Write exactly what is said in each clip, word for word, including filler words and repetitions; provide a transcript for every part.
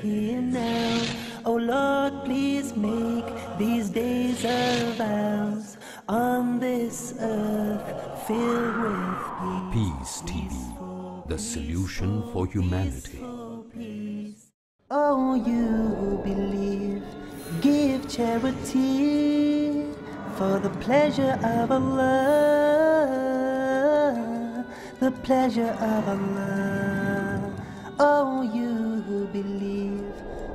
here now. Oh Lord, please make these days of ours on this earth filled with peace. Peace T V, the solution for humanity. Oh, you believe, give charity for the pleasure of Allah, the pleasure of Allah. Oh, you who believe,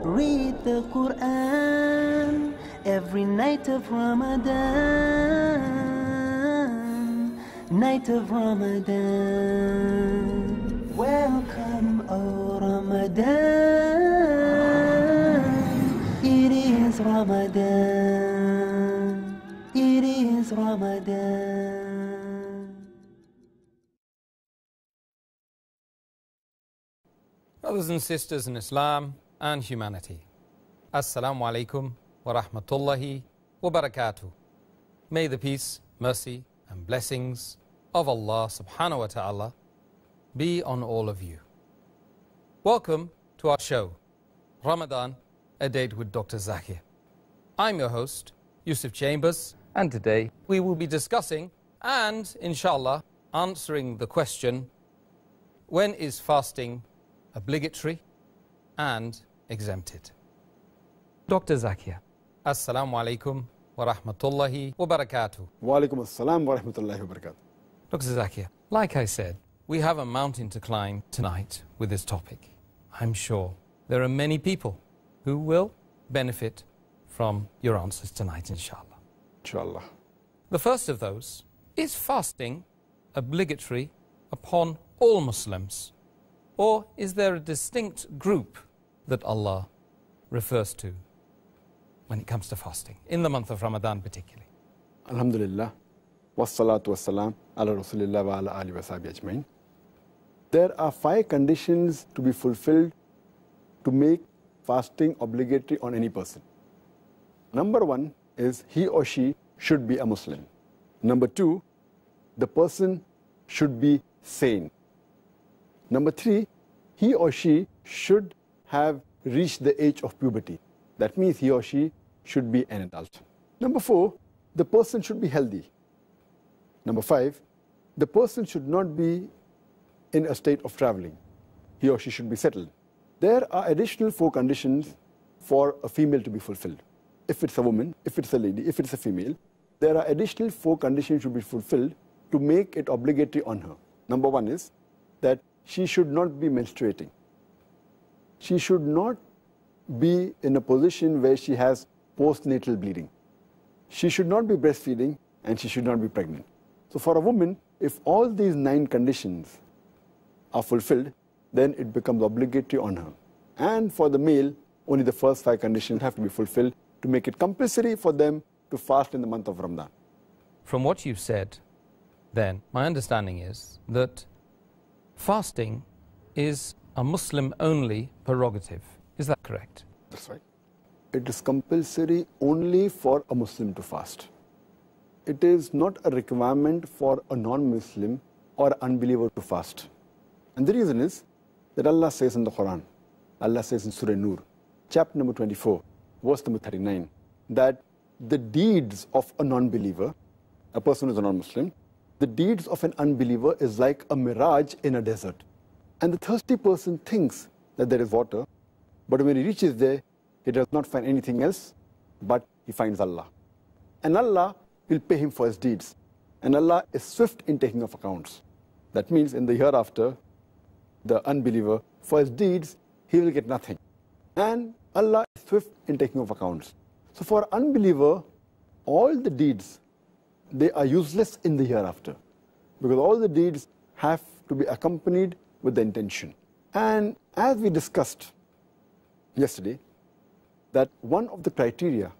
read the Quran every night of Ramadan, night of Ramadan. Welcome, O Ramadan. Ramadan, it is Ramadan. Brothers and sisters in Islam and humanity, Assalamu alaikum wa rahmatullahi wa barakatuh. May the peace, mercy and blessings of Allah subhanahu wa ta'ala be on all of you. Welcome to our show, Ramadan, a Date with Doctor Zakir. I'm your host, Yusuf Chambers, and today we will be discussing and, inshallah, answering the question, when is fasting obligatory and exempted? Doctor Zakir, Assalamu alaikum wa rahmatullahi wa barakatuh. Wa alaikum assalam wa rahmatullahi wa barakatuh. Doctor Zakir, like I said, we have a mountain to climb tonight with this topic. I'm sure there are many people who will benefit from your answers tonight, inshallah. Inshallah. The first of those, is fasting obligatory upon all Muslims? Or is there a distinct group that Allah refers to when it comes to fasting, in the month of Ramadan particularly? Alhamdulillah, wassalatu wassalam, ala rasulillah wa ala alihi wa sahbihi ajmain. There are five conditions to be fulfilled to make fasting obligatory on any person. Number one is he or she should be a Muslim. Number two, the person should be sane. Number three, he or she should have reached the age of puberty. That means he or she should be an adult. Number four, the person should be healthy. Number five, the person should not be in a state of traveling. He or she should be settled. There are additional four conditions for a female to be fulfilled. If it's a woman, if it's a lady, if it's a female, there are additional four conditions to be fulfilled to make it obligatory on her. Number one is that she should not be menstruating. She should not be in a position where she has postnatal bleeding. She should not be breastfeeding and she should not be pregnant. So for a woman, if all these nine conditions are fulfilled, then it becomes obligatory on her. And for the male, only the first five conditions have to be fulfilled to make it compulsory for them to fast in the month of Ramadan. From what you've said, then, my understanding is that fasting is a Muslim-only prerogative. Is that correct? That's right. It is compulsory only for a Muslim to fast. It is not a requirement for a non-Muslim or unbeliever to fast. And the reason is that Allah says in the Quran, Allah says in Surah Noor, chapter number twenty-four, verse number thirty-nine, that the deeds of a non-believer, a person who is a non-Muslim, the deeds of an unbeliever is like a mirage in a desert. And the thirsty person thinks that there is water, but when he reaches there, he does not find anything else, but he finds Allah. And Allah will pay him for his deeds. And Allah is swift in taking of accounts. That means in the hereafter, the unbeliever, for his deeds, he will get nothing. And Allah is swift in taking of accounts. So for unbeliever, all the deeds, they are useless in the hereafter. Because all the deeds have to be accompanied with the intention. And as we discussed yesterday, that one of the criteria,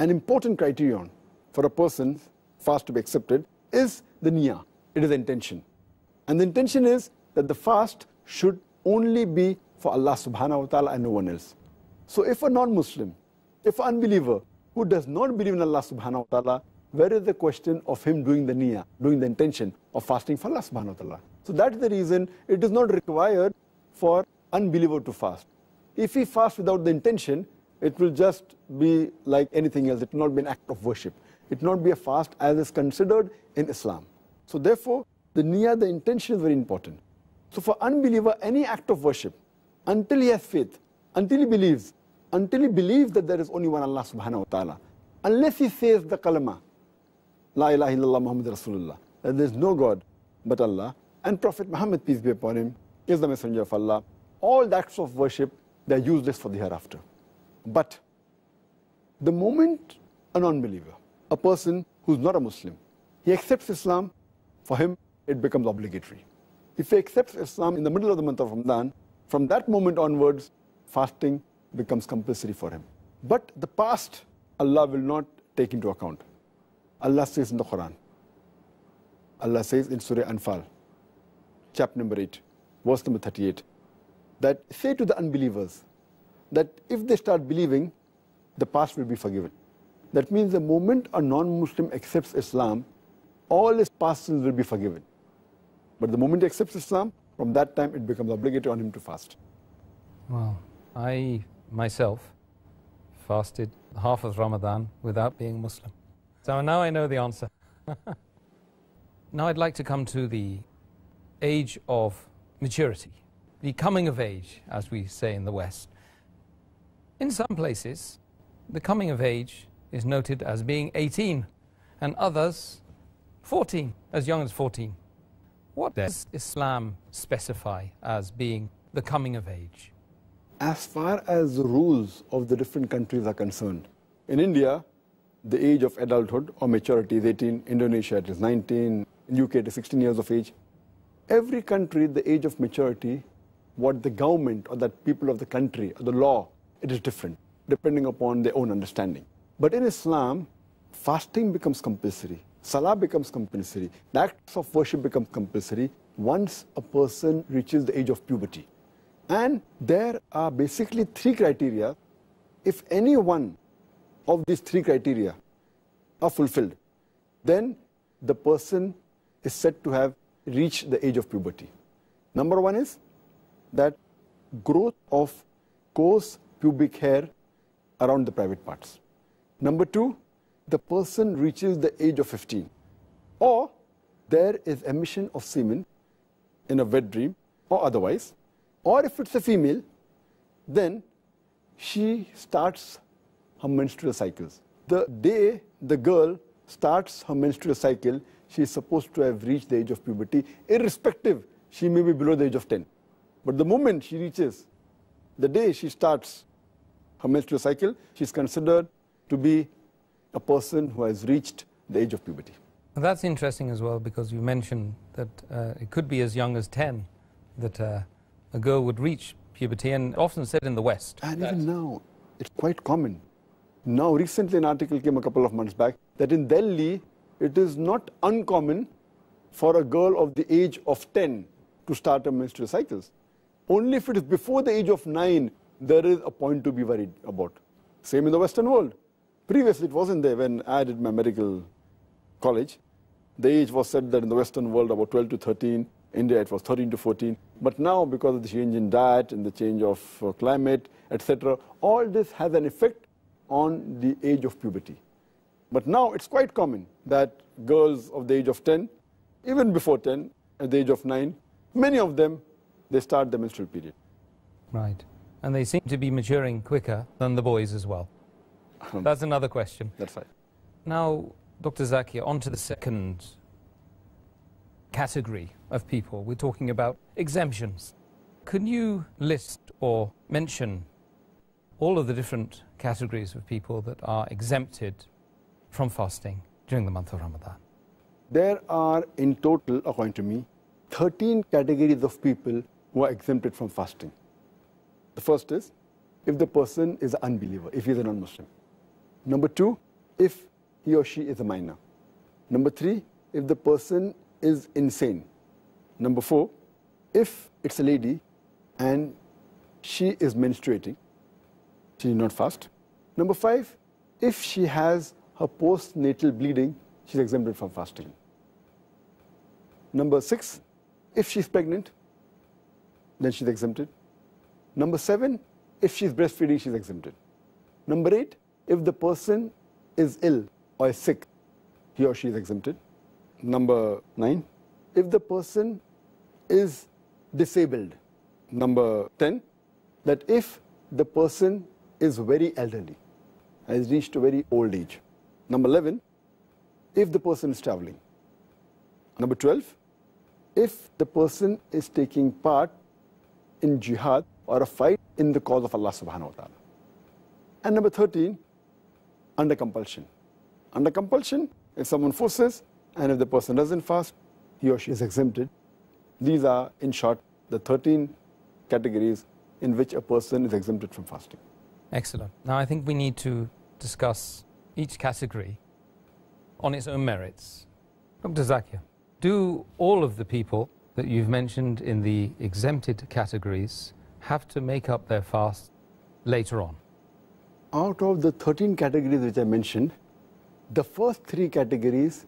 an important criterion for a person's fast to be accepted, is the niyyah. It is the intention. And the intention is that the fast should only be for Allah subhanahu wa ta'ala and no one else. So if a non-Muslim, if an unbeliever who does not believe in Allah subhanahu wa ta'ala, where is the question of him doing the niyyah, doing the intention of fasting for Allah subhanahu wa ta'ala? So that's the reason it is not required for unbeliever to fast. If we fast without the intention, it will just be like anything else. It will not be an act of worship. It will not be a fast as is considered in Islam. So therefore, the niyyah, the intention is very important. So for unbeliever, any act of worship, until he has faith, until he believes, until he believes that there is only one Allah subhanahu wa ta'ala, unless he says the kalama, La ilaha illallah Muhammad Rasulullah, that there is no God but Allah, and Prophet Muhammad, peace be upon him, is the messenger of Allah, all the acts of worship, they are useless for the hereafter. But the moment a non-believer, a person who is not a Muslim, he accepts Islam, for him it becomes obligatory. If he accepts Islam in the middle of the month of Ramadan, from that moment onwards, fasting becomes compulsory for him. But the past, Allah will not take into account. Allah says in the Quran, Allah says in Surah Anfal, chapter number eight, verse number thirty-eight, that say to the unbelievers, that if they start believing, the past will be forgiven. That means the moment a non-Muslim accepts Islam, all his past sins will be forgiven. But the moment he accepts Islam, from that time it becomes obligatory on him to fast. Wow. I myself fasted half of Ramadan without being Muslim. So now I know the answer. Now I'd like to come to the age of maturity, the coming of age, as we say in the West. In some places, the coming of age is noted as being eighteen, and others fourteen, as young as fourteen. What does Islam specify as being the coming of age? As far as the rules of the different countries are concerned, in India, the age of adulthood or maturity is eighteen, Indonesia it is nineteen, in U K it is sixteen years of age. Every country, the age of maturity, what the government or the people of the country or the law, it is different, depending upon their own understanding. But in Islam, fasting becomes compulsory. Salah becomes compulsory. The acts of worship become compulsory once a person reaches the age of puberty. And there are basically three criteria. If any one of these three criteria are fulfilled, then the person is said to have reached the age of puberty. Number one is that growth of coarse pubic hair around the private parts. Number two, the person reaches the age of fifteen, or there is emission of semen in a wet dream or otherwise, or if it's a female, then she starts her menstrual cycles. The day the girl starts her menstrual cycle, she is supposed to have reached the age of puberty, irrespective, she may be below the age of ten. But the moment she reaches, the day she starts her menstrual cycle, she's considered to be a person who has reached the age of puberty. Well, that's interesting as well, because you mentioned that uh, it could be as young as ten that uh, a girl would reach puberty, and often said in the West. And that even now, it's quite common. Now, recently an article came a couple of months back that in Delhi, it is not uncommon for a girl of the age of ten to start her menstrual cycles. Only if it is before the age of nine, there is a point to be worried about. Same in the Western world. Previously, it wasn't there. When I did my medical college, the age was said that in the Western world about twelve to thirteen. India, it was thirteen to fourteen. But now, because of the change in diet and the change of climate, et cetera, all this has an effect on the age of puberty. But now, it's quite common that girls of the age of ten, even before ten, at the age of nine, many of them, they start the menstrual period. Right. And they seem to be maturing quicker than the boys as well. That's another question. That's right. Now, Doctor Zakir, on to the second category of people. We're talking about exemptions. Can you list or mention all of the different categories of people that are exempted from fasting during the month of Ramadan? There are in total, according to me, thirteen categories of people who are exempted from fasting. The first is, if the person is an unbeliever, if he is a non-Muslim. Number two, if he or she is a minor. Number three, if the person is insane. Number four, if it's a lady and she is menstruating, she did not fast. Number five, if she has her postnatal bleeding, she's exempted from fasting. Number six, if she's pregnant, then she's exempted. Number seven, If she's breastfeeding, she's exempted. Number eight, if the person is ill or is sick, he or she is exempted. Number nine, if the person is disabled. Number ten, that if the person is very elderly, has reached a very old age. Number eleven, if the person is traveling. Number twelve, if the person is taking part in jihad or a fight in the cause of Allah subhanahu wa ta'ala. And number thirteen, under compulsion. Under compulsion, if someone forces and if the person doesn't fast, he or she is exempted. These are, in short, the thirteen categories in which a person is exempted from fasting. Excellent. Now, I think we need to discuss each category on its own merits. Doctor Zakir, do all of the people that you've mentioned in the exempted categories have to make up their fast later on? Out of the thirteen categories which I mentioned, the first three categories,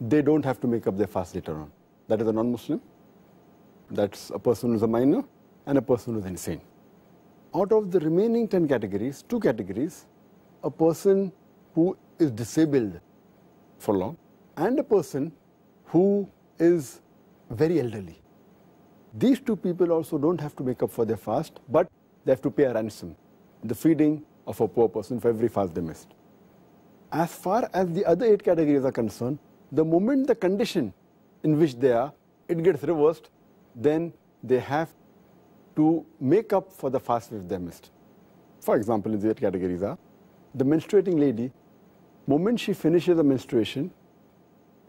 they don't have to make up their fast later on. That is a non-Muslim, that's a person who's a minor, and a person who's insane. Out of the remaining ten categories, two categories, a person who is disabled for long, and a person who is very elderly. These two people also don't have to make up for their fast, but they have to pay a ransom, the feeding of a poor person for every fast they missed. As far as the other eight categories are concerned, the moment the condition in which they are, it gets reversed, then they have to make up for the fast which they missed. For example, in the eight categories are, the menstruating lady, moment she finishes the menstruation,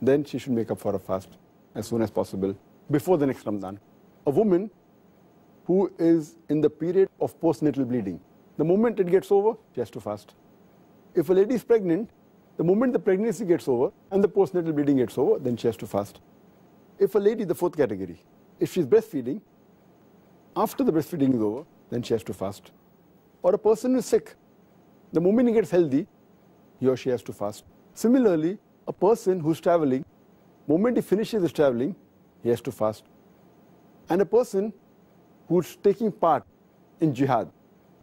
then she should make up for a fast as soon as possible, before the next Ramadan. A woman who is in the period of postnatal bleeding, the moment it gets over, she has to fast. If a lady is pregnant, the moment the pregnancy gets over and the postnatal bleeding gets over, then she has to fast. If a lady, the fourth category, if she's breastfeeding, after the breastfeeding is over, then she has to fast. Or a person who is sick, the moment he gets healthy, he or she has to fast. Similarly, a person who's traveling, the moment he finishes his traveling, he has to fast. And a person who's taking part in jihad,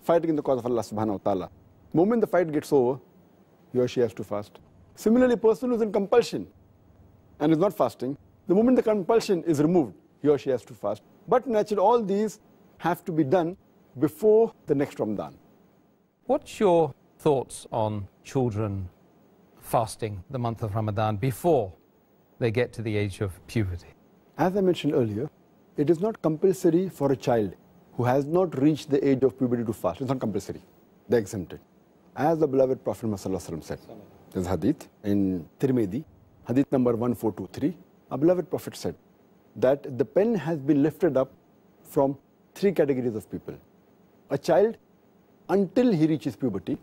fighting in the cause of Allah subhanahu wa ta'ala, the moment the fight gets over, he or she has to fast. Similarly, a person who's in compulsion and is not fasting, the moment the compulsion is removed, he or she has to fast. But naturally, all these have to be done before the next Ramadan. What's your thoughts on children fasting the month of Ramadan before they get to the age of puberty? As I mentioned earlier, it is not compulsory for a child who has not reached the age of puberty to fast. It's not compulsory. They're exempted. As the beloved Prophet Muhammad said, there's a hadith in Tirmidhi, hadith number one four two three, our beloved Prophet said that the pen has been lifted up from three categories of people. A child until he reaches puberty,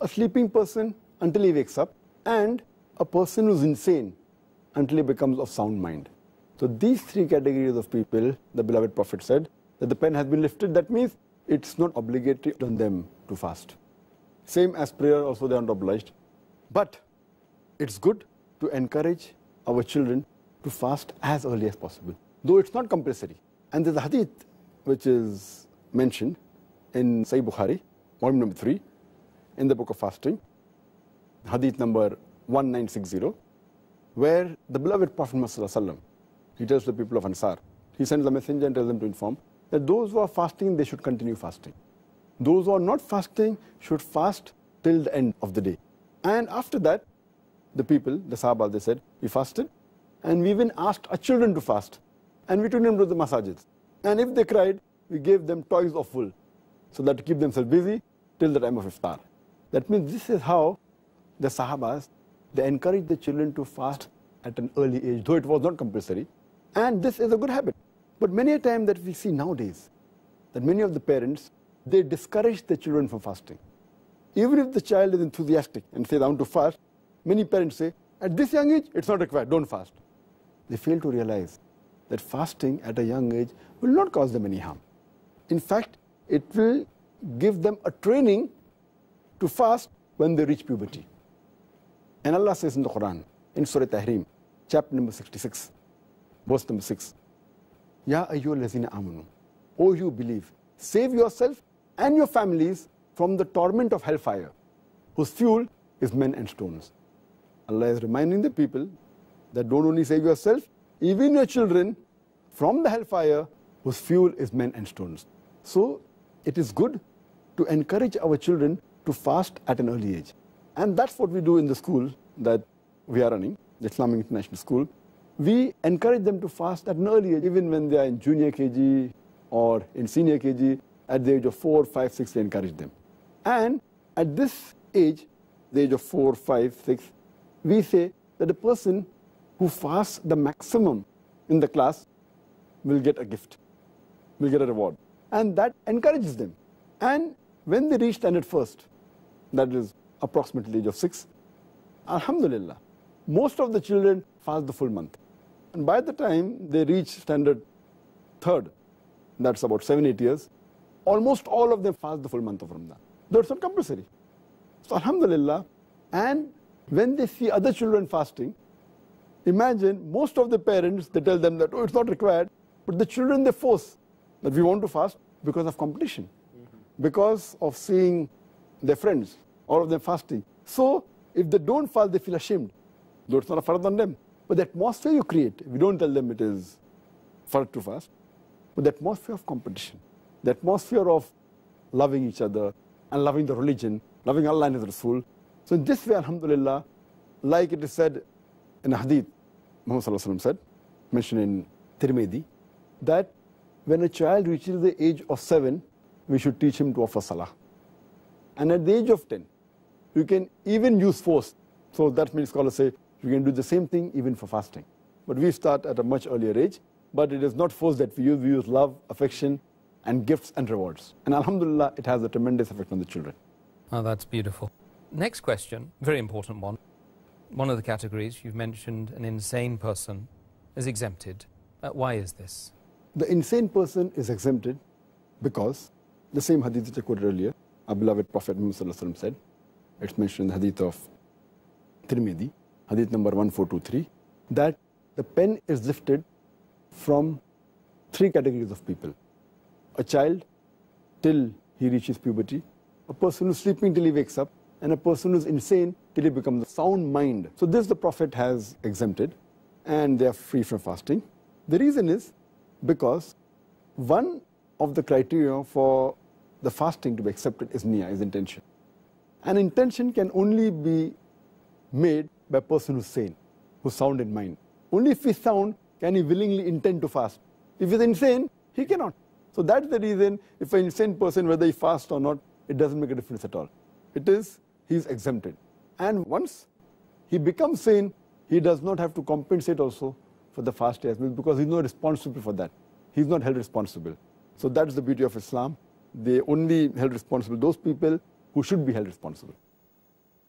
a sleeping person until he wakes up, and a person who's insane until he becomes of sound mind. So these three categories of people, the beloved Prophet said, that the pen has been lifted. That means it's not obligatory on them to fast. Same as prayer, also they are not obliged. But it's good to encourage our children to fast as early as possible, though it's not compulsory. And there's a hadith which is mentioned in Sahih Bukhari, volume number three, in the book of fasting, hadith number one nine six zero, where the beloved Prophet Muhammad, he tells the people of Ansar, he sends a messenger and tells them to inform that those who are fasting, they should continue fasting. Those who are not fasting should fast till the end of the day. And after that, the people, the Sahabah, they said, we fasted, and we even asked our children to fast, and we took them to the Masajids. And if they cried, we gave them toys of wool, so that to keep themselves busy till the time of Iftar. That means this is how the Sahabas, they encouraged the children to fast at an early age, though it was not compulsory. And this is a good habit. But many a time that we see nowadays, that many of the parents, they discourage the children from fasting. Even if the child is enthusiastic and says, I want to fast, many parents say, at this young age, it's not required, don't fast. They fail to realize that fasting at a young age will not cause them any harm. In fact, it will give them a training to fast when they reach puberty. And Allah says in the Quran, in Surah Tahrim, chapter number sixty-six, verse number six, Ya ayyuhallazina amanu, O you believe, save yourself and your families from the torment of hellfire, whose fuel is men and stones. Allah is reminding the people that don't only save yourself, even your children from the hellfire, whose fuel is men and stones. So it is good to encourage our children to fast at an early age. And that's what we do in the school that we are running, the Islamic International School. We encourage them to fast at an early age, even when they are in junior K G or in senior K G, at the age of four, five, six, they encourage them. And at this age, the age of four, five, six, we say that a person who fasts the maximum in the class will get a gift, will get a reward. And that encourages them. And when they reach standard first, that is approximately the age of six, Alhamdulillah, most of the children fast the full month. And by the time they reach standard third, that's about seven, eight years, almost all of them fast the full month of Ramadan. Though it's not compulsory. So Alhamdulillah, and when they see other children fasting, imagine most of the parents, they tell them that, oh, it's not required, but the children, they force that we want to fast because of competition, mm-hmm. because of seeing their friends, all of them fasting. So if they don't fast, they feel ashamed, though it's not a fard on them. But the atmosphere you create, we don't tell them it is fard to fast, but the atmosphere of competition, the atmosphere of loving each other and loving the religion, loving Allah and His Rasul. So in this way, Alhamdulillah, like it is said in a hadith, Muhammad said, mentioned in Tirmidhi, that when a child reaches the age of seven, we should teach him to offer Salah. And at the age of ten, you can even use force. So that means scholars say, you can do the same thing even for fasting. But we start at a much earlier age, but it is not force that we use. We use love, affection, and gifts and rewards. And Alhamdulillah, it has a tremendous effect on the children. Oh, that's beautiful. Next question, very important one. One of the categories you've mentioned, an insane person is exempted. Uh, why is this? The insane person is exempted because the same hadith that I quoted earlier, our beloved Prophet Muhammad said, it's mentioned in the hadith of Tirmidhi, hadith number one four two three, that the pen is lifted from three categories of people. A child till he reaches puberty, a person who's sleeping till he wakes up, and a person who's insane till he becomes a sound mind. So this the Prophet has exempted, and they are free from fasting. The reason is because one of the criteria for the fasting to be accepted is niyyah, is intention. And intention can only be made by a person who's sane, who's sound in mind. Only if he's sound can he willingly intend to fast. If he's insane, he cannot. So that's the reason, if an insane person, whether he fasts or not, it doesn't make a difference at all. It is, he's exempted. And once he becomes sane, he does not have to compensate also for the fast as well, because he's not responsible for that. He's not held responsible. So that's the beauty of Islam. They only held responsible those people who should be held responsible.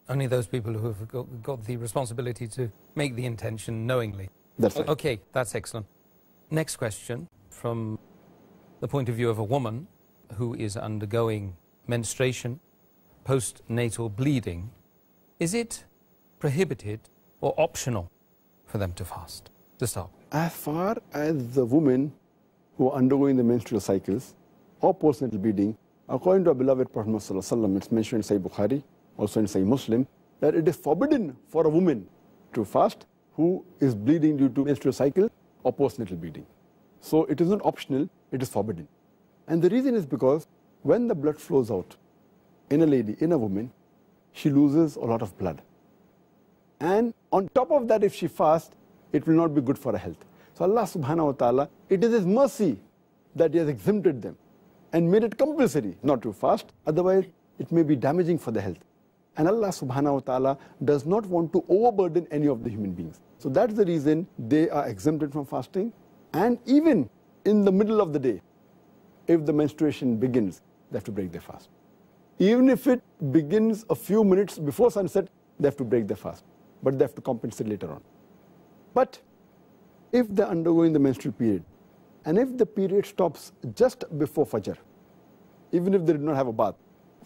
Only those people who have got, got the responsibility to make the intention knowingly. That's right. Okay, that's excellent. Next question from the point of view of a woman who is undergoing menstruation, postnatal bleeding, is it prohibited or optional for them to fast, to stop? As far as the women who are undergoing the menstrual cycles or postnatal bleeding, according to our beloved Prophet Muhammad, it's mentioned in Sahih Bukhari, also in Sahih Muslim, that it is forbidden for a woman to fast who is bleeding due to menstrual cycle or postnatal bleeding. So it is not optional, it is forbidden. And the reason is because when the blood flows out in a lady, in a woman, she loses a lot of blood. And on top of that, if she fasts, it will not be good for her health. So Allah subhanahu wa ta'ala, it is His mercy that He has exempted them and made it compulsory not to fast. Otherwise, it may be damaging for the health. And Allah subhanahu wa ta'ala does not want to overburden any of the human beings. So that's the reason they are exempted from fasting. And even in the middle of the day, if the menstruation begins, they have to break their fast. Even if it begins a few minutes before sunset, they have to break their fast. But they have to compensate later on. But if they're undergoing the menstrual period, and if the period stops just before Fajr, even if they did not have a bath,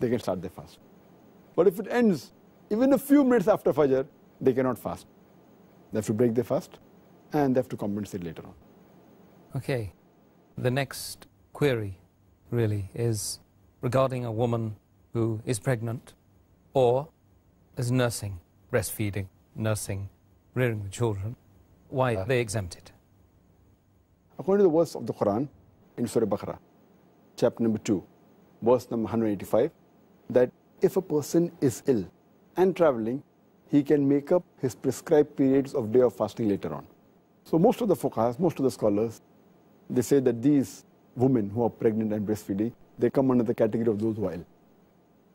they can start their fast. But if it ends even a few minutes after Fajr, they cannot fast. They have to break their fast, and they have to compensate later on. Okay. The next query, really, is regarding a woman who is pregnant or is nursing, breastfeeding, nursing, rearing the children, why are they exempted? According to the words of the Quran in Surah Baqarah, chapter number two, verse number one hundred eighty-five, that if a person is ill and traveling, he can make up his prescribed periods of day of fasting later on. So most of the fuqahas, most of the scholars, they say that these women who are pregnant and breastfeeding, they come under the category of those who are ill.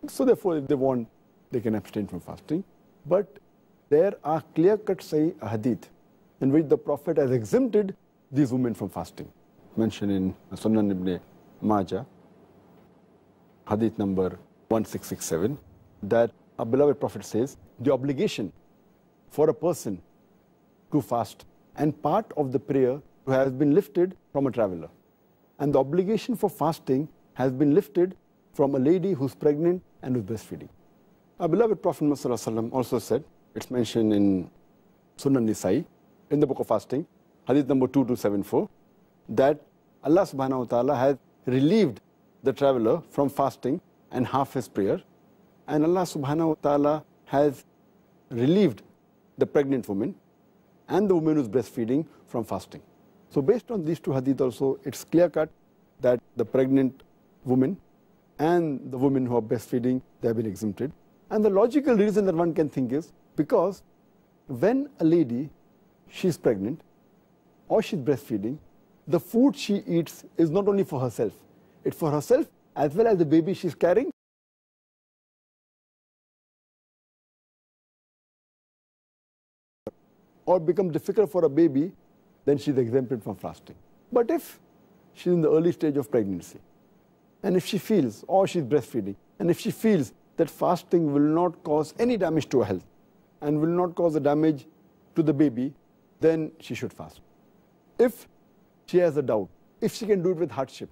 So therefore, if they want, they can abstain from fasting. But there are clear-cut Sahih ahadith in which the Prophet has exempted these women from fasting. Mentioned in Sunan ibn Majah, hadith number one six six seven, that our beloved Prophet says, the obligation for a person to fast and part of the prayer has been lifted from a traveler. And the obligation for fasting has been lifted from a lady who's pregnant and who's breastfeeding. Our beloved Prophet Muhammad also said, it's mentioned in Sunnah Nisai, in the book of fasting, hadith number two two seven four, that Allah subhanahu wa ta'ala has relieved the traveler from fasting and half his prayer, and Allah subhanahu wa ta'ala has relieved the pregnant woman and the woman who's breastfeeding from fasting. So based on these two hadith also, it's clear-cut that the pregnant women and the women who are breastfeeding, they have been exempted. And the logical reason that one can think is because when a lady, she's pregnant or she's breastfeeding, the food she eats is not only for herself, it's for herself as well as the baby she's carrying. Or become difficult for a baby, then she's exempted from fasting. But if she's in the early stage of pregnancy, and if she feels, or she's breastfeeding, and if she feels that fasting will not cause any damage to her health, and will not cause a damage to the baby, then she should fast. If she has a doubt, if she can do it with hardship,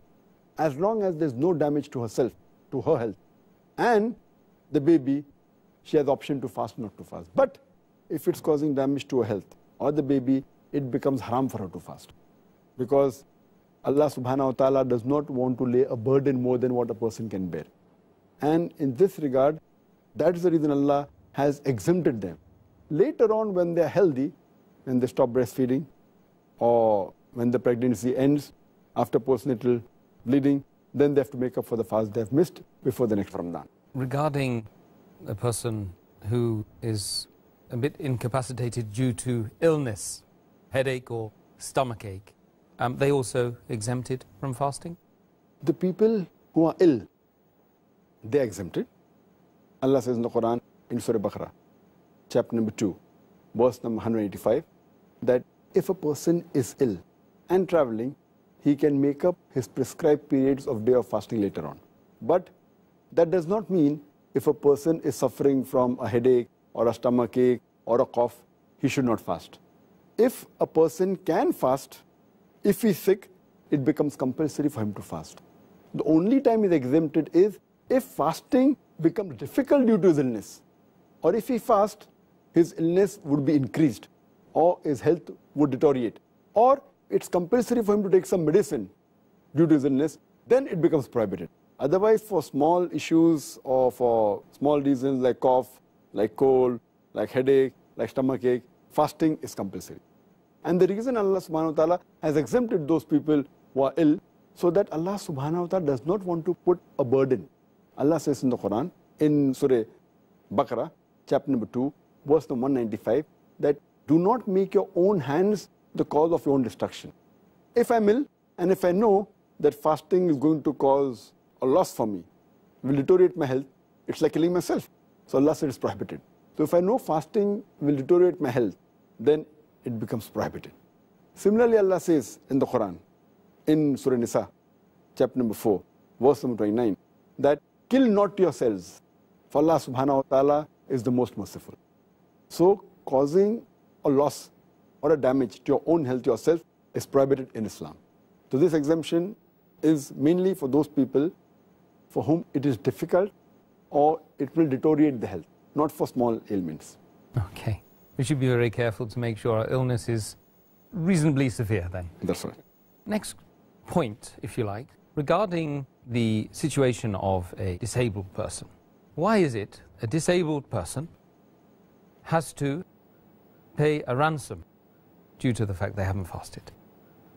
as long as there's no damage to herself, to her health, and the baby, she has the option to fast, not to fast. But if it's causing damage to her health or the baby, it becomes haram for her to fast. Because Allah subhanahu wa ta'ala does not want to lay a burden more than what a person can bear. And in this regard, that is the reason Allah has exempted them. Later on, when they are healthy, when they stop breastfeeding, or when the pregnancy ends after postnatal bleeding, then they have to make up for the fast they have missed before the next Ramadan. Regarding a person who is a bit incapacitated due to illness, headache or stomach ache, Um, they also exempted from fasting? The people who are ill, they are exempted. Allah says in the Quran, in Surah Baqarah, chapter number two, verse number one hundred eighty-five, that if a person is ill and traveling, he can make up his prescribed periods of day of fasting later on. But that does not mean if a person is suffering from a headache, or a stomach ache, or a cough, he should not fast. If a person can fast, if he's sick, it becomes compulsory for him to fast. The only time he's exempted is if fasting becomes difficult due to his illness, or if he fasts, his illness would be increased, or his health would deteriorate, or it's compulsory for him to take some medicine due to his illness, then it becomes prohibited. Otherwise, for small issues or for small reasons like cough, like cold, like headache, like stomach ache, fasting is compulsory. And the reason Allah subhanahu wa ta'ala has exempted those people who are ill, so that Allah subhanahu wa ta'ala does not want to put a burden. Allah says in the Quran, in Surah Baqarah, chapter number two, verse number one ninety-five, that do not make your own hands the cause of your own destruction. If I'm ill, and if I know that fasting is going to cause a loss for me, will deteriorate my health, it's like killing myself. So Allah said it's prohibited. So if I know fasting will deteriorate my health, then it becomes prohibited. Similarly, Allah says in the Quran, in Surah Nisa, chapter number four, verse number twenty-nine, that kill not yourselves, for Allah subhanahu wa ta'ala is the most merciful. So causing a loss or a damage to your own health yourself is prohibited in Islam. So this exemption is mainly for those people for whom it is difficult or it will deteriorate the health, not for small ailments. Okay. We should be very careful to make sure our illness is reasonably severe then. That's right. Next point, if you like, Regarding the situation of a disabled person, why is it a disabled person has to pay a ransom due to the fact they haven't fasted?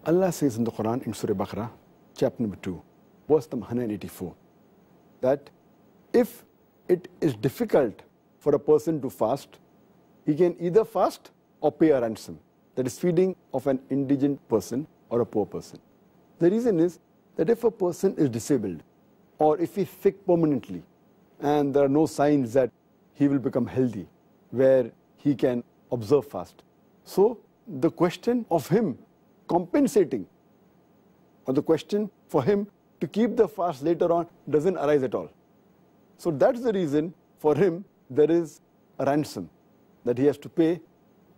Allah says in the Quran, in Surah Baqarah, chapter number two, verse number one hundred eighty-four, that if it is difficult for a person to fast, he can either fast or pay a ransom. That is feeding of an indigent person or a poor person. The reason is that if a person is disabled or if he's sick permanently and there are no signs that he will become healthy, where he can observe fast. So the question of him compensating or the question for him to keep the fast later on doesn't arise at all. So that's the reason for him there is a ransom that he has to pay,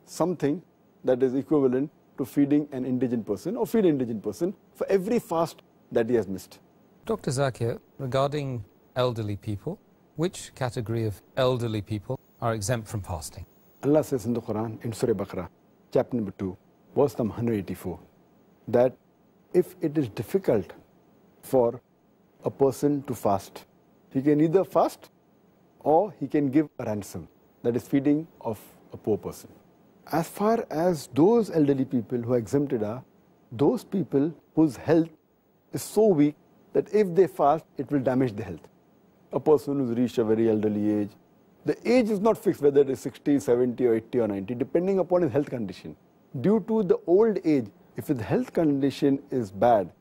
something that is equivalent to feeding an indigent person or feed an indigent person for every fast that he has missed. Doctor Zakir, regarding elderly people, which category of elderly people are exempt from fasting? Allah says in the Quran, in Surah Baqarah, chapter number two, verse number one hundred eighty-four, that if it is difficult for a person to fast, he can either fast or he can give a ransom, that is feeding of a poor person. As far as those elderly people who are exempted are, those people whose health is so weak that if they fast, it will damage their health. A person who's reached a very elderly age, the age is not fixed, whether it is sixty, seventy, or eighty, or ninety, depending upon his health condition. Due to the old age, if his health condition is bad,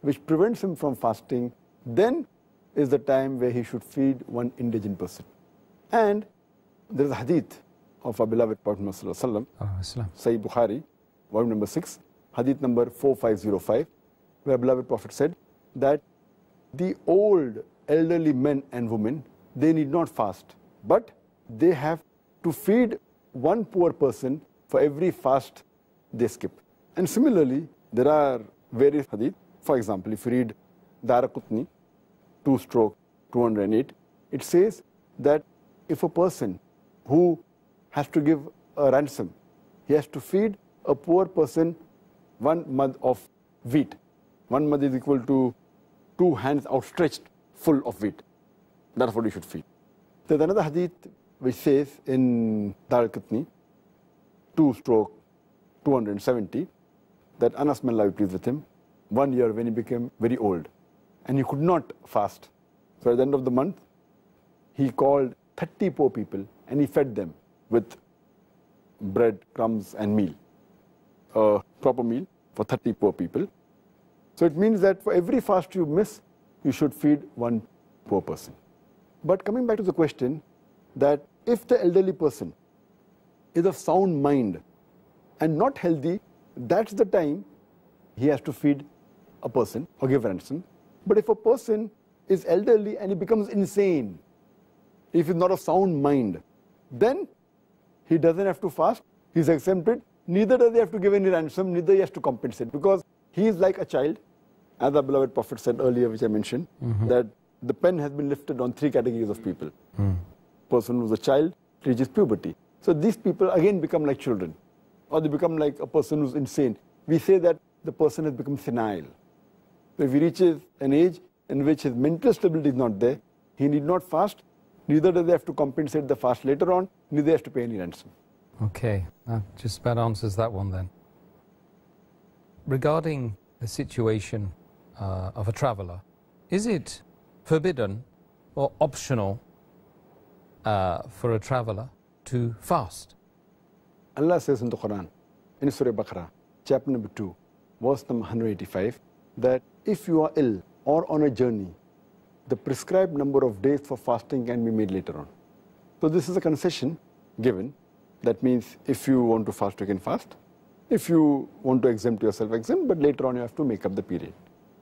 which prevents him from fasting, then is the time where he should feed one indigent person. And there is a hadith of our beloved Prophet Muhammad, Sahih Bukhari, volume number six, hadith number four five zero five, where beloved Prophet said that the old elderly men and women, they need not fast, but they have to feed one poor person for every fast they skip. And similarly, there are various hadith. For example, if you read Daraqutni, two stroke two hundred eight, it says that if a person who has to give a ransom, he has to feed a poor person one mud of wheat. One mud is equal to two hands outstretched full of wheat. That's what you should feed. There's another hadith which says in Daraqutni, two stroke two hundred seventy, that Anas bin Malik, pleased with him, one year when he became very old and he could not fast. So at the end of the month, he called thirty poor people and he fed them with bread, crumbs and meal, a proper meal for thirty poor people. So it means that for every fast you miss, you should feed one poor person. But coming back to the question, that if the elderly person is of sound mind and not healthy, that's the time he has to feed a person or give ransom. But if a person is elderly and he becomes insane, if he's not of sound mind, then he doesn't have to fast, he's exempted, neither does he have to give any ransom, neither he has to compensate, because he is like a child, as our beloved Prophet said earlier, which I mentioned, mm-hmm. that the pen has been lifted on three categories of people. Mm. Person who's a child reaches puberty. So these people again become like children, or they become like a person who's insane. We say that the person has become senile. So if he reaches an age in which his mental stability is not there, he need not fast, neither do they have to compensate the fast later on, neither they have to pay any ransom. Okay, that just about answers that one then. Regarding the situation uh, of a traveller, is it forbidden or optional uh, for a traveller to fast? Allah says in the Quran, in Surah Baqarah, chapter number two, verse number one hundred eighty-five, that if you are ill or on a journey, the prescribed number of days for fasting can be made later on. So this is a concession given. That means if you want to fast, you can fast. If you want to exempt yourself, exempt, but later on you have to make up the period.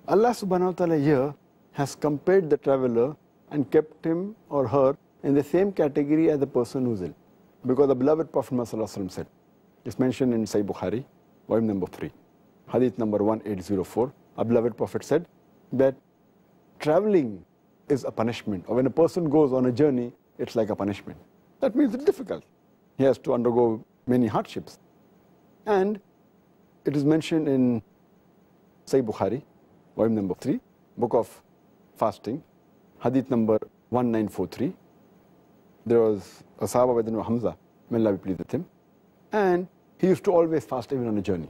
Allah subhanahu wa ta'ala here has compared the traveler and kept him or her in the same category as the person who's ill. Because the beloved Prophet Muhammad said, it's mentioned in Sahih Bukhari, volume number three, hadith number one eight zero four, our beloved Prophet said that traveling is a punishment, or when a person goes on a journey, it's like a punishment. That means it's difficult. He has to undergo many hardships. And it is mentioned in Sahih Bukhari, volume number three, book of fasting, hadith number one nine four three. There was a Sahaba by the name of Hamza, may Allah be pleased with him. And he used to always fast even on a journey.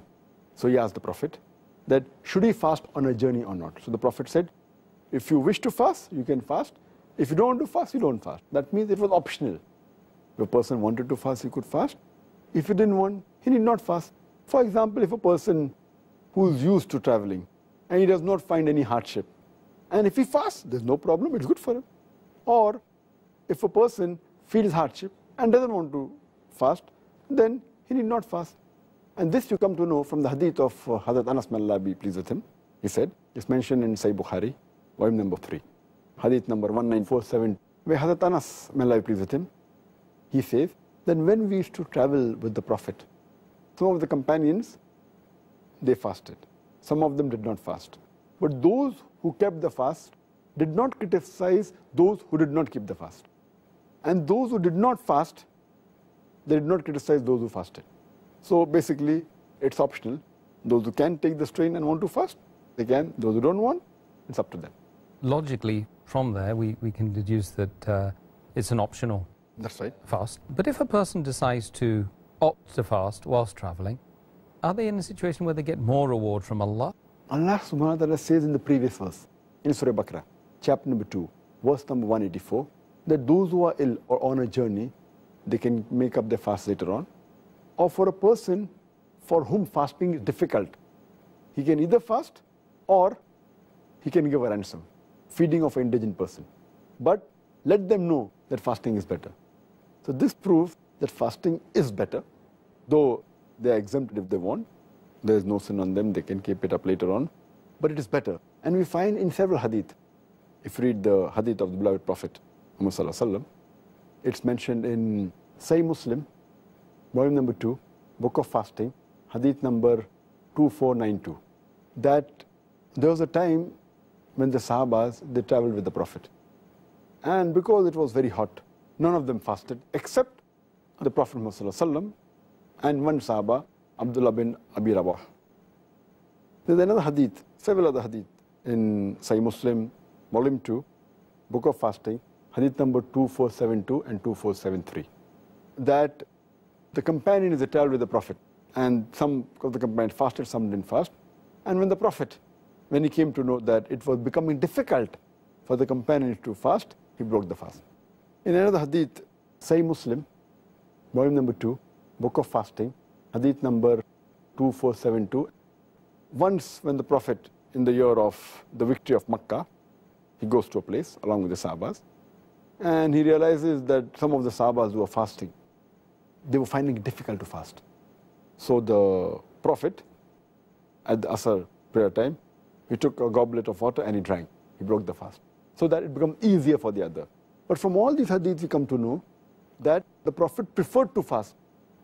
So he asked the Prophet that should he fast on a journey or not? So the Prophet said, if you wish to fast, you can fast. If you don't want to fast, you don't fast. That means it was optional. If a person wanted to fast, he could fast. If he didn't want, he need not fast. For example, if a person who's used to traveling and he does not find any hardship, and if he fasts, there's no problem, it's good for him. Or if a person feels hardship and doesn't want to fast, then he need not fast. And this you come to know from the hadith of uh, Hazrat Anas, may Allah be pleased with him. He said, it's mentioned in Sahih Bukhari, volume number three, hadith number one nine four seven, where Hazrat Anas, may Allah be pleased with him, he says, then when we used to travel with the Prophet, some of the companions, they fasted. Some of them did not fast. But those who kept the fast did not criticize those who did not keep the fast. And those who did not fast, they did not criticize those who fasted. So basically, it's optional. Those who can take the strain and want to fast, they can. Those who don't want, it's up to them. Logically, from there, we, we can deduce that uh, it's an optional That's right. fast. But if a person decides to opt to fast whilst traveling, are they in a situation where they get more reward from Allah? Allah subhanahu wa ta'ala says in the previous verse, in Surah Baqarah, chapter number two, verse number one eighty-four, that those who are ill or on a journey, they can make up their fast later on. Or for a person for whom fasting is difficult, he can either fast or he can give a ransom, feeding of an indigent person. But let them know that fasting is better. So this proves that fasting is better, though they are exempted if they want. There is no sin on them, they can keep it up later on. But it is better. And we find in several hadith, if you read the hadith of the beloved Prophet, Muhammad, it's mentioned in Sahih Muslim, volume number two, book of fasting, hadith number two four nine two, that there was a time when the Sahabas, they travelled with the Prophet. And because it was very hot, none of them fasted except the Prophet Muhammad and one Sahaba, Abdullah bin Abi Rabah. There's another hadith, several other hadith in Sahih Muslim, volume two, book of fasting, hadith number two four seven two and two four seven three, that the companion is a child with the Prophet, and some of the companions fasted, some didn't fast. And when the Prophet, when he came to know that it was becoming difficult for the companions to fast, he broke the fast. In another hadith, Sahih Muslim, volume number two, book of fasting, hadith number two four seven two. Once when the Prophet, in the year of the victory of Makkah, he goes to a place along with the Sahabas, and he realizes that some of the Sahabas who are fasting, they were finding it difficult to fast. So the Prophet, at the Asr prayer time, he took a goblet of water and he drank. He broke the fast. So that it became easier for the other. But from all these hadiths, we come to know that the Prophet preferred to fast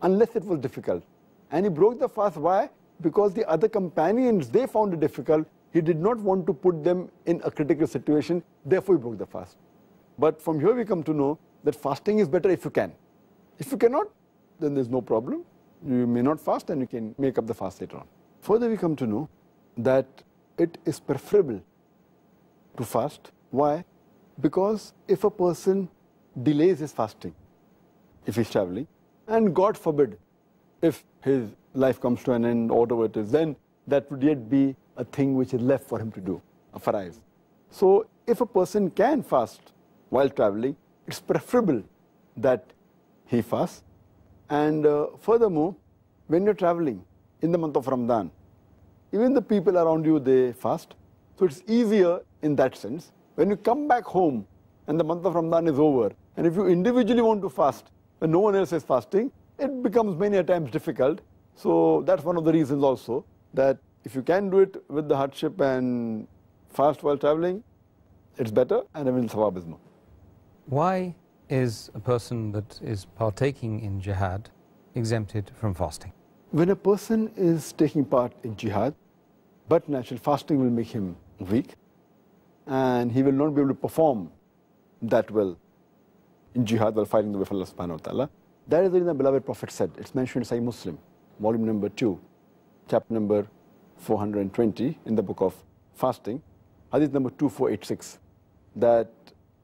unless it was difficult. And he broke the fast. Why? Because the other companions, they found it difficult. He did not want to put them in a critical situation. Therefore, he broke the fast. But from here, we come to know that fasting is better if you can. If you cannot, then there's no problem. You may not fast and you can make up the fast later on. Further, we come to know that it is preferable to fast. Why? Because if a person delays his fasting, if he's traveling, and God forbid, if his life comes to an end, or whatever it is, then that would yet be a thing which is left for him to do, a farz. So if a person can fast while traveling, it's preferable that he fasts. And uh, furthermore, when you're traveling in the month of Ramadan, even the people around you, they fast. So it's easier in that sense. When you come back home and the month of Ramadan is over, and if you individually want to fast when no one else is fasting, it becomes many a times difficult. So that's one of the reasons also that if you can do it with the hardship and fast while traveling, it's better and even thawab is more. Why is a person that is partaking in jihad exempted from fasting? When a person is taking part in jihad, but natural fasting will make him weak and he will not be able to perform that well in jihad while fighting the way of Allah subhanahu wa ta'ala. That is the reason the beloved Prophet said, it's mentioned in Sahih Muslim, volume number two, chapter number four hundred twenty in the book of fasting, Hadith number two four eight six, that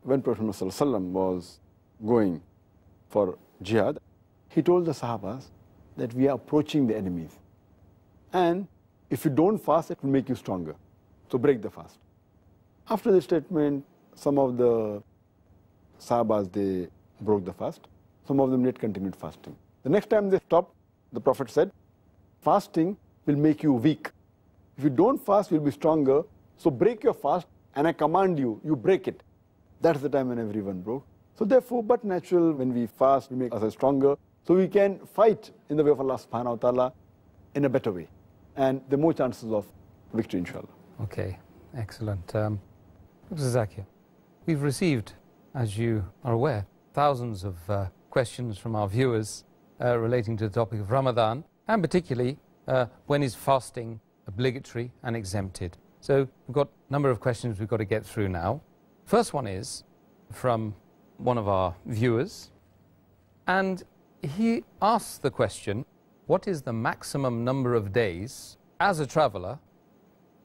when Prophet Muhammad was going for jihad, he told the Sahabas that we are approaching the enemies. And if you don't fast, it will make you stronger. So break the fast. After this statement, some of the Sahabas, they broke the fast. Some of them did continued fasting. The next time they stopped, the Prophet said, fasting will make you weak. If you don't fast, you'll be stronger. So break your fast, and I command you, you break it. That's the time when everyone broke. So therefore, but natural, when we fast, we make ourselves stronger. So we can fight in the way of Allah subhanahu wa ta'ala in a better way. And there are more chances of victory, inshallah. Okay, excellent. Um, Doctor Zakir, we've received, as you are aware, thousands of uh, questions from our viewers uh, relating to the topic of Ramadan, and particularly uh, when is fasting obligatory and exempted. So we've got a number of questions we've got to get through now. First one is from one of our viewers, and he asks the question, what is the maximum number of days as a traveller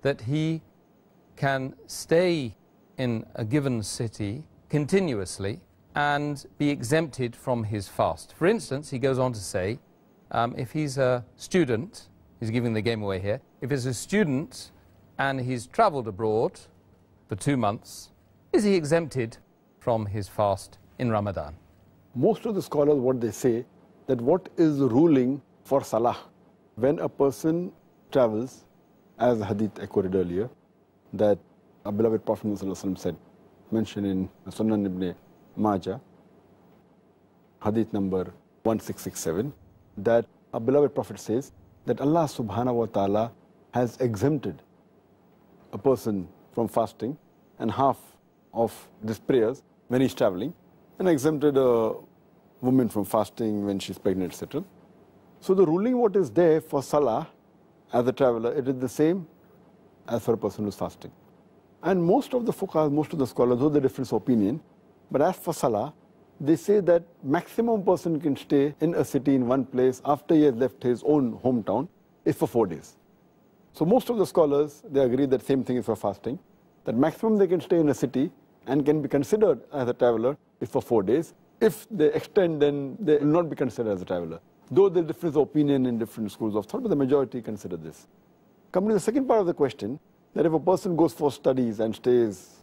that he can stay in a given city continuously and be exempted from his fast? For instance, he goes on to say, um, if he's a student, he's giving the game away here, if he's a student and he's travelled abroad for two months, is he exempted from his fast in Ramadan? Most of the scholars, what they say, that what is the ruling for Salah? When a person travels, as the hadith I quoted earlier, that our beloved Prophet ﷺ said, mentioned in Sunan ibn Majah, hadith number one six six seven, that our beloved Prophet says that Allah subhanahu wa ta'ala has exempted a person from fasting and half of these prayers when he's traveling, and exempted a woman from fasting when she's pregnant, et cetera. So the ruling what is there for Salah as a traveller, it is the same as for a person who's fasting. And most of the fuqahs, most of the scholars, though the difference of opinion, but as for Salah, they say that maximum person can stay in a city in one place after he has left his own hometown is for four days. So most of the scholars, they agree that same thing is for fasting, that maximum they can stay in a city and can be considered as a traveller is for four days. If they extend, then they will not be considered as a traveller. Though there is difference of opinion in different schools of thought, but the majority consider this. Coming to the second part of the question, that if a person goes for studies and stays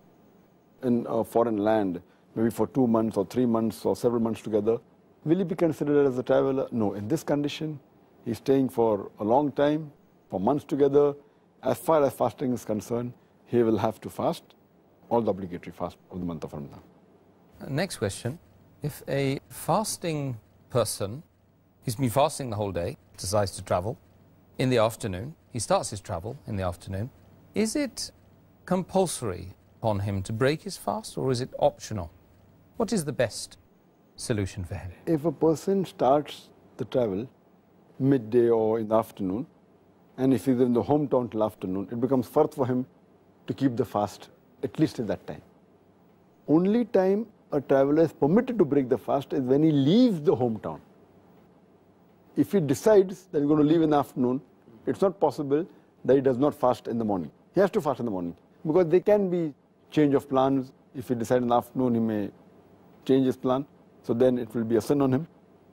in a foreign land, maybe for two months or three months or several months together, will he be considered as a traveller? No. In this condition, he's staying for a long time, for months together. As far as fasting is concerned, he will have to fast, all the obligatory fast of the month of Ramadan. Next question. If a fasting person, he's been fasting the whole day, decides to travel in the afternoon, he starts his travel in the afternoon, is it compulsory upon him to break his fast, or is it optional? What is the best solution for him? If a person starts the travel midday or in the afternoon, and if he's in the hometown till afternoon, it becomes farz for him to keep the fast at least at that time. Only time a traveller is permitted to break the fast is when he leaves the hometown. If he decides that he's going to leave in the afternoon, it's not possible that he does not fast in the morning. He has to fast in the morning, because there can be change of plans. If he decides in the afternoon, he may change his plan, so then it will be a sin on him.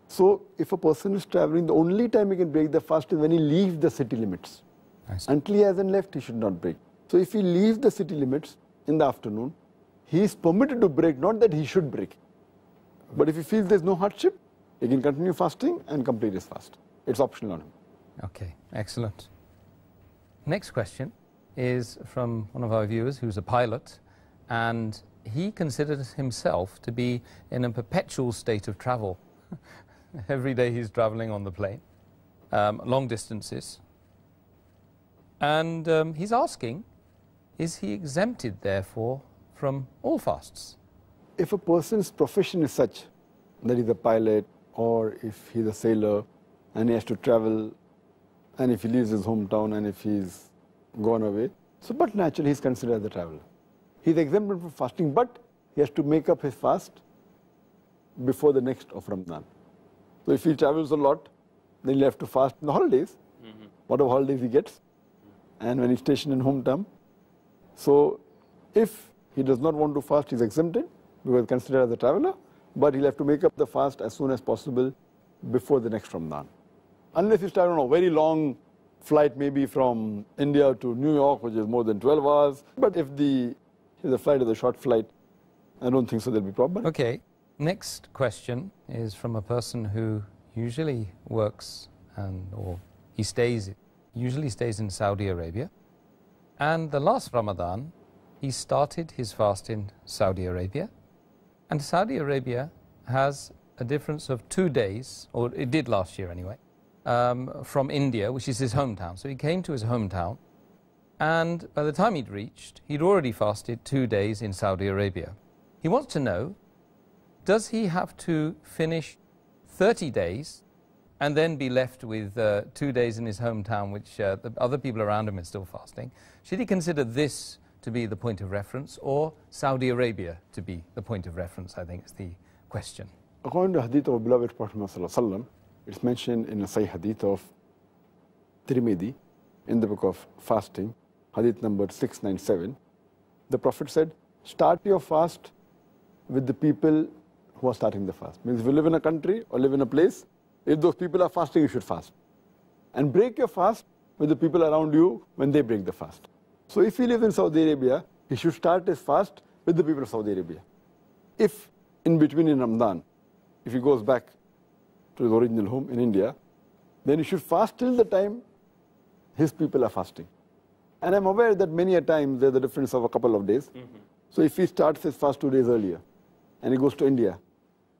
So if a person is travelling, the only time he can break the fast is when he leaves the city limits. Until he hasn't left, he should not break. So if he leaves the city limits in the afternoon, he is permitted to break, not that he should break. But if he feels there's no hardship, he can continue fasting and complete his fast. It's optional on him. Okay, excellent. Next question is from one of our viewers who's a pilot, and he considers himself to be in a perpetual state of travel. Every day he's traveling on the plane, um, long distances. And um, he's asking, is he exempted, therefore, from all fasts? If a person's profession is such that he's a pilot, or if he's a sailor and he has to travel, and if he leaves his hometown and if he's gone away, so but naturally he's considered as a traveller. He's exempted from fasting, but he has to make up his fast before the next of Ramadan. So if he travels a lot, then he'll have to fast in the holidays, mm-hmm. whatever holidays he gets, and when he's stationed in hometown. So If he does not want to fast, he is exempted, because considered as a traveler, but he'll have to make up the fast as soon as possible before the next Ramadan. Unless he's traveling on a very long flight, maybe from India to New York, which is more than twelve hours. But if the, if the flight is a short flight, I don't think so there'll be problem. Okay. Next question is from a person who usually works and or he stays, usually stays in Saudi Arabia. And the last Ramadan, he started his fast in Saudi Arabia. And Saudi Arabia has a difference of two days, or it did last year anyway, um, from India, which is his hometown. So he came to his hometown, and by the time he'd reached, he'd already fasted two days in Saudi Arabia. He wants to know, does he have to finish thirty days and then be left with uh, two days in his hometown, which uh, the other people around him are still fasting? Should he consider this to be the point of reference, or Saudi Arabia to be the point of reference, I think is the question. According to hadith of beloved Prophet Muhammad, it's mentioned in a Sahih hadith of Tirmidhi, in the book of fasting, hadith number six ninety-seven. The Prophet said, start your fast with the people who are starting the fast. Means if you live in a country or live in a place, if those people are fasting, you should fast. And break your fast with the people around you when they break the fast. So if he lives in Saudi Arabia, he should start his fast with the people of Saudi Arabia. If in between in Ramadan, if he goes back to his original home in India, then he should fast till the time his people are fasting. And I'm aware that many a time there's a difference of a couple of days. Mm-hmm. So if he starts his fast two days earlier and he goes to India,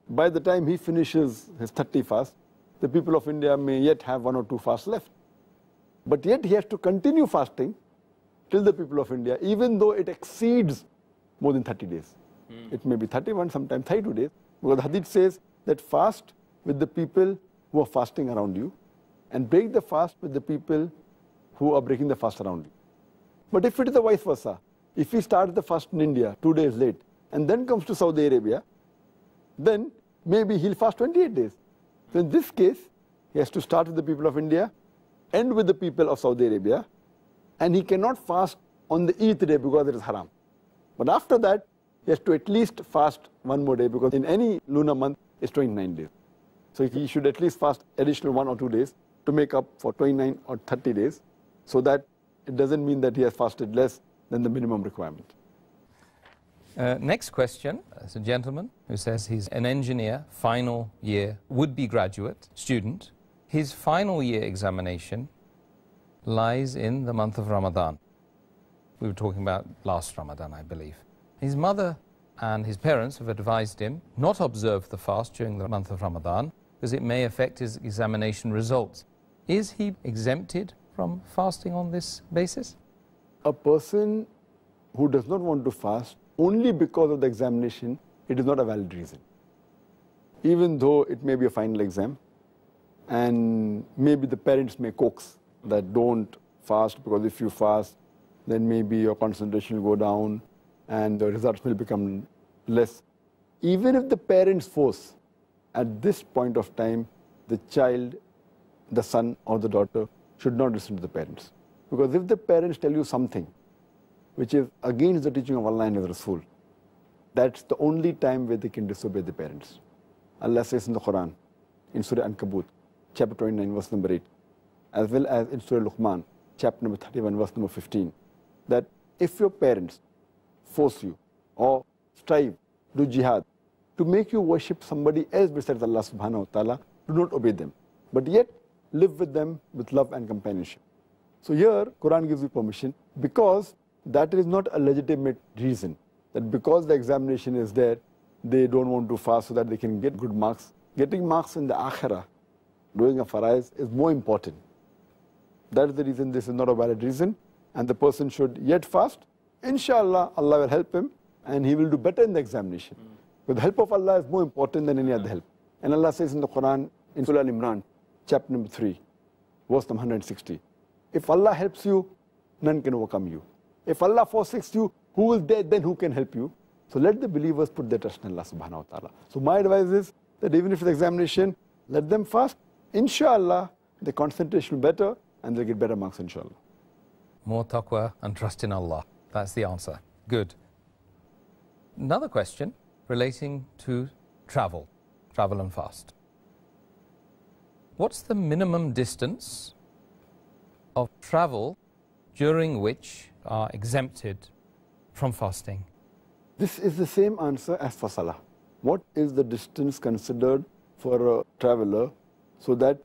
by the time he finishes his thirty fast, the people of India may yet have one or two fasts left. But yet he has to continue fasting till the people of India, even though it exceeds more than thirty days. Mm. It may be thirty-one, sometimes thirty-two days, because the hadith says that fast with the people who are fasting around you and break the fast with the people who are breaking the fast around you. But if it is the vice versa, if he starts the fast in India two days late and then comes to Saudi Arabia, then maybe he'll fast twenty-eight days. So in this case, he has to start with the people of India, end with the people of Saudi Arabia, and he cannot fast on the eighth day because it is haram. But after that, he has to at least fast one more day, because in any lunar month, it's twenty-nine days. So he should at least fast additional one or two days to make up for twenty-nine or thirty days, so that it doesn't mean that he has fasted less than the minimum requirement. Uh, next question is a gentleman who says he's an engineer, final year, would-be graduate student. His final year examination lies in the month of Ramadan. We were talking about last Ramadan, I believe. His mother and his parents have advised him not to observe the fast during the month of Ramadan because it may affect his examination results. Is he exempted from fasting on this basis? A person who does not want to fast only because of the examination, it is not a valid reason. Even though it may be a final exam and maybe the parents may coax that don't fast, because if you fast, then maybe your concentration will go down and the results will become less. Even if the parents force, at this point of time, the child, the son or the daughter should not listen to the parents. Because if the parents tell you something which is against the teaching of Allah and His Rasul, that's the only time where they can disobey the parents. Allah says in the Quran, in Surah Ankabut, chapter twenty-nine, verse number eight, as well as in Surah Luqman, chapter number thirty-one, verse number fifteen, that if your parents force you or strive, do jihad, to make you worship somebody else besides Allah subhanahu wa ta'ala, do not obey them, but yet live with them with love and companionship. So here, Quran gives you permission, because that is not a legitimate reason, that because the examination is there, they don't want to fast so that they can get good marks. Getting marks in the akhirah, doing a faraiz, is more important. That is the reason this is not a valid reason, and the person should yet fast. Inshallah, Allah will help him, and he will do better in the examination. Mm. But the help of Allah is more important than any other help. And Allah says in the Quran, in Surah Al-Imran, chapter number three, verse number one hundred sixty, if Allah helps you, none can overcome you. If Allah forsakes you, who is there then who can help you? So let the believers put their trust in Allah subhanahu wa ta'ala. So my advice is that even if it's examination, let them fast. Inshallah, the concentration will be better, and they'll get better marks, inshallah. More taqwa and trust in Allah. That's the answer. Good. another question relating to travel, travel and fast. What's the minimum distance of travel during which are exempted from fasting? This is the same answer as for Salah. What is the distance considered for a traveler so that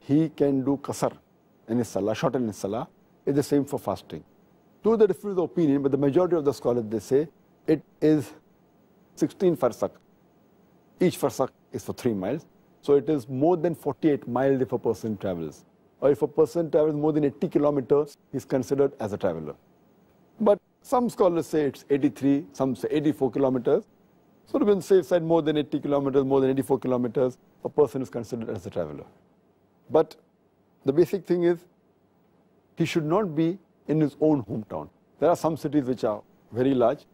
he can do qasar in his Salah, shorten his Salah, is the same for fasting. To the different opinion, but the majority of the scholars, they say it is sixteen farsak. Each farsak is for three miles. So it is more than forty-eight miles if a person travels. Or if a person travels more than eighty kilometers, he's considered as a traveler. But some scholars say it's eighty-three, some say eighty-four kilometers. So to be on the safe side, more than eighty kilometers, more than eighty-four kilometers, a person is considered as a traveler. But the basic thing is, he should not be in his own hometown. There are some cities which are very large,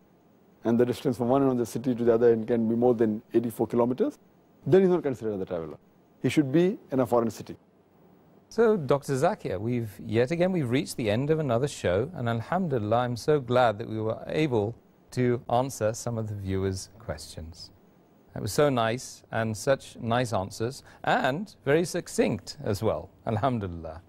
and the distance from one end of the city to the other end can be more than eighty-four kilometers. Then he's not considered as a traveler. He should be in a foreign city. So, Doctor Zakir, we've yet again we've reached the end of another show, and Alhamdulillah, I'm so glad that we were able to answer some of the viewers' questions. It was so nice, and such nice answers, and very succinct as well. Alhamdulillah.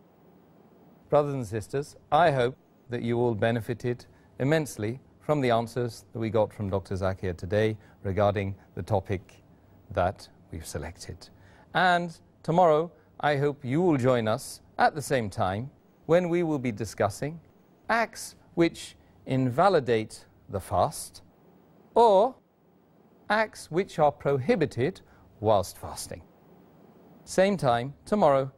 Brothers and sisters, I hope that you all benefited immensely from the answers that we got from Doctor Zakir today regarding the topic that we've selected. And tomorrow, I hope you will join us at the same time when we will be discussing acts which invalidate the fast or acts which are prohibited whilst fasting. Same time tomorrow